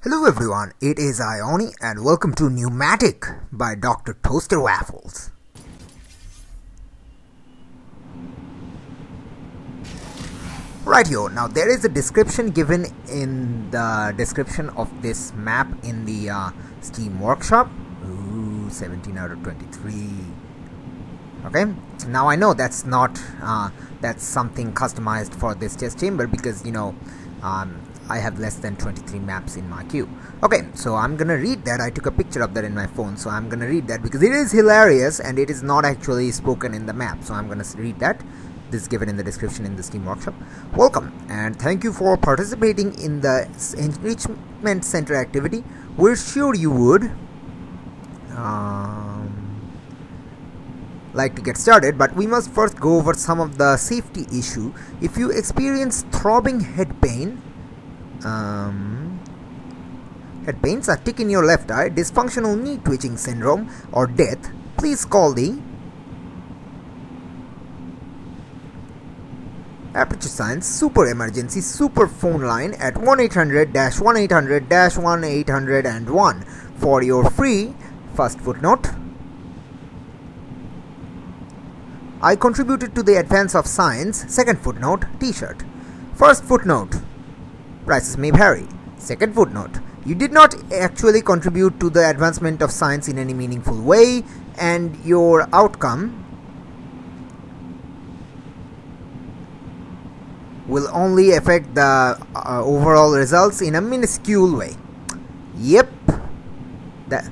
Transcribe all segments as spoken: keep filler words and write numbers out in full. Hello everyone, it is Ioni and welcome to Pneumatic by Doctor Toaster Waffles. Rightio, now there is a description given in the description of this map in the uh, Steam workshop. Ooh, seventeen out of twenty-three. Okay, now I know that's not, uh, that's something customized for this test chamber because, you know, um, I have less than twenty-three maps in my queue. Okay, so I'm gonna read that. I took a picture of that in my phone, so I'm gonna read that because it is hilarious and it is not actually spoken in the map, so I'm gonna read that. This is given in the description in the Steam workshop. Welcome and thank you for participating in the Enrichment Center activity. We're sure you would um, like to get started, but we must first go over some of the safety issue. If you experience throbbing head pain, um, head pains, a tick in your left eye, dysfunctional knee twitching syndrome, or death, please call the Aperture Science Super Emergency Super Phone Line at one eight hundred, one eight hundred, one eight hundred one for your free first footnote. I contributed to the advance of science, second footnote, t-shirt. First footnote, prices may vary. Second footnote, you did not actually contribute to the advancement of science in any meaningful way, and your outcome will only affect the uh, overall results in a minuscule way. Yep. That,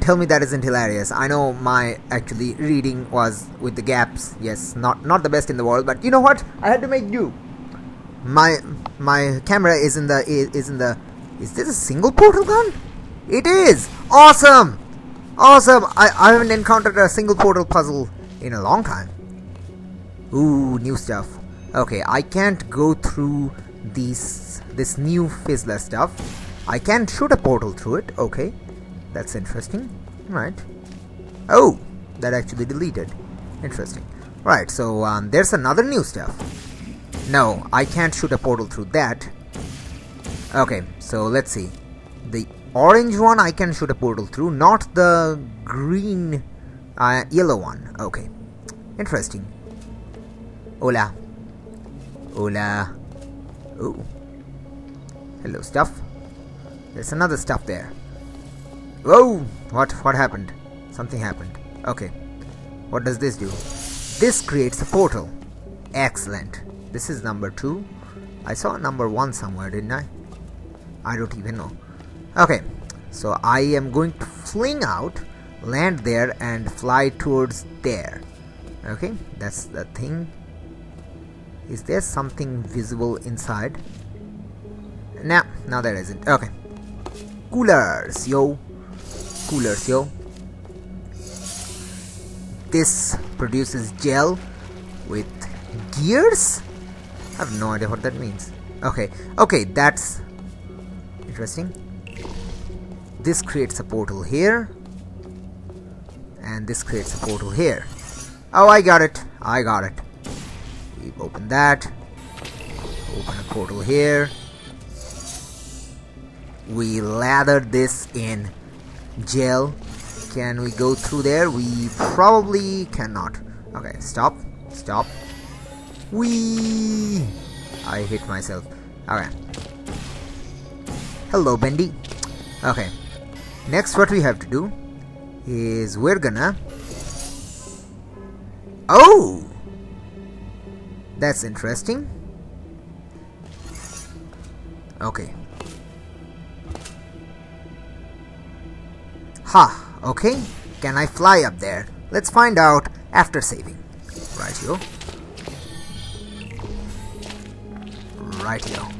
tell me that isn't hilarious. I know my actually reading was with the gaps. Yes, not not the best in the world, but you know what? I had to make do. My my camera is in the is in the. Is this a single portal gun? It is. Awesome, awesome. I I haven't encountered a single portal puzzle in a long time. Ooh, new stuff. Okay, I can't go through these, this new Fizzler stuff. I can shoot a portal through it. Okay, that's interesting. Right. Oh, that actually deleted. Interesting. Right, so um, there's another new stuff. No, I can't shoot a portal through that. Okay, so let's see. The orange one I can shoot a portal through, not the green, uh, yellow one. Okay, interesting. Hola. Hola. Oh. Hello, stuff. There's another stuff there. Whoa! What? What happened? Something happened. Okay. What does this do? This creates a portal. Excellent. This is number two. I saw number one somewhere, didn't I? I don't even know. Okay. So I am going to fling out, land there, and fly towards there. Okay. That's the thing. Is there something visible inside? Nah, no there isn't. Okay. Coolers, yo. Coolers, yo. This produces gel with gears? I have no idea what that means. Okay, okay, that's interesting. This creates a portal here. And this creates a portal here. Oh, I got it. I got it. Open that. Open a portal here. We lather this in gel. Can we go through there? We probably cannot. Okay, stop. Stop. Wee! I hit myself. Okay. Hello, Bendy. Okay. Next, what we have to do is we're gonna. Oh! That's interesting. Okay. Ha. Okay. Can I fly up there? Let's find out after saving. Rightio. Rightio.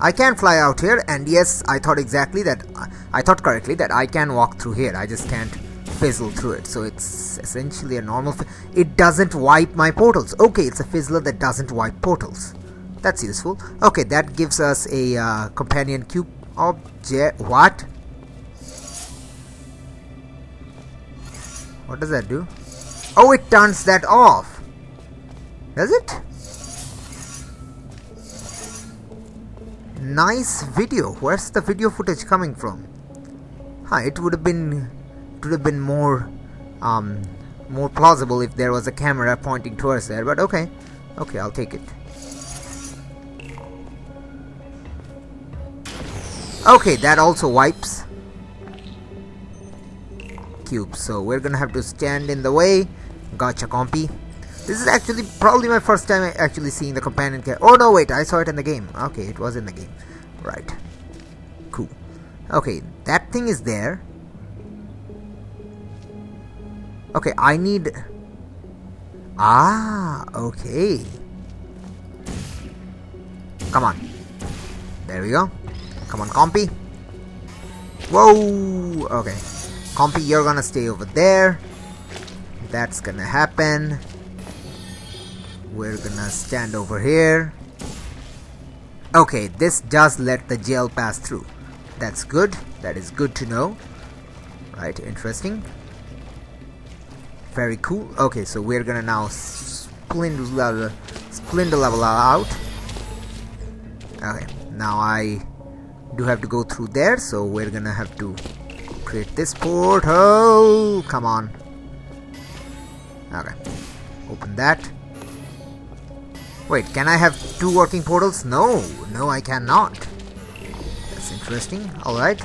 I can fly out here, and yes, I thought exactly that. I thought correctly that I can walk through here. I just can't fizzle through it, so it's essentially a normal. It doesn't wipe my portals. Okay, it's a fizzler that doesn't wipe portals. That's useful. Okay, that gives us a uh, companion cube object. What? What does that do? Oh, it turns that off. Does it? Nice video. Where's the video footage coming from? Huh, it would have been it would have been more um more plausible if there was a camera pointing towards there, but okay. Okay, I'll take it. Okay, that also wipes cube, so we're gonna have to stand in the way. Gotcha, compy. This is actually probably my first time actually seeing the companion character. Oh no, wait, I saw it in the game. Okay, it was in the game. Right. Cool. Okay, that thing is there. Okay, I need... Ah, okay. Come on. There we go. Come on, compy. Whoa! Okay. Compy, you're gonna stay over there. That's gonna happen. We're gonna stand over here. Okay, this does let the gel pass through. That's good. That is good to know. Right, interesting. Very cool. Okay, so we're gonna now splint level, splint level out. Okay, now I do have to go through there, so we're gonna have to create this portal. Come on. Okay, open that. Wait, can I have two working portals? No, no, I cannot. That's interesting. Alright.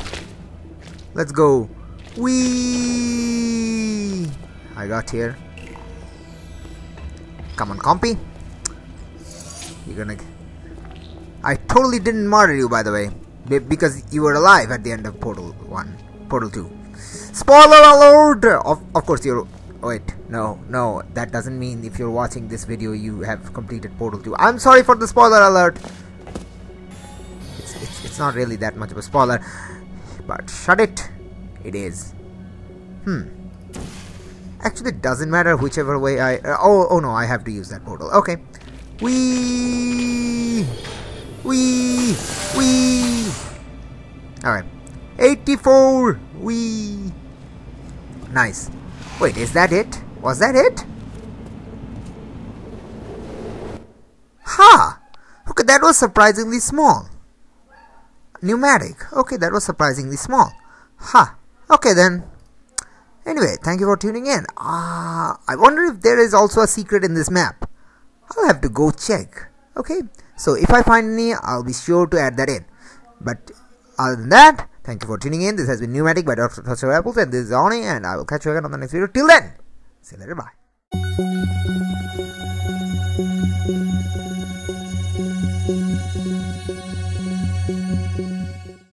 Let's go. Whee! I got here. Come on, compy. You're gonna... I totally didn't murder you, by the way. Because you were alive at the end of Portal one. Portal two. Spoiler alert! Of, of course, you're... Wait, no, no, that doesn't mean if you're watching this video you have completed Portal two. I'm sorry for the spoiler alert. It's, it's, it's not really that much of a spoiler, but shut it. It is. Hmm. Actually, it doesn't matter whichever way I... Uh, oh, oh no, I have to use that portal. Okay. Whee! Whee! Whee! Alright. eighty-four! Whee! Nice. Wait, is that it? Was that it? Ha! Huh. Okay, that was surprisingly small. Pneumatic. Okay, that was surprisingly small. Ha! Huh. Okay then. Anyway, thank you for tuning in. Ah, uh, I wonder if there is also a secret in this map. I'll have to go check. Okay, so if I find any, I'll be sure to add that in. But other than that, thank you for tuning in. This has been Pneumatic by Doctor Apples, and this is Oni, and I will catch you again on the next video. Till then, see you later, bye.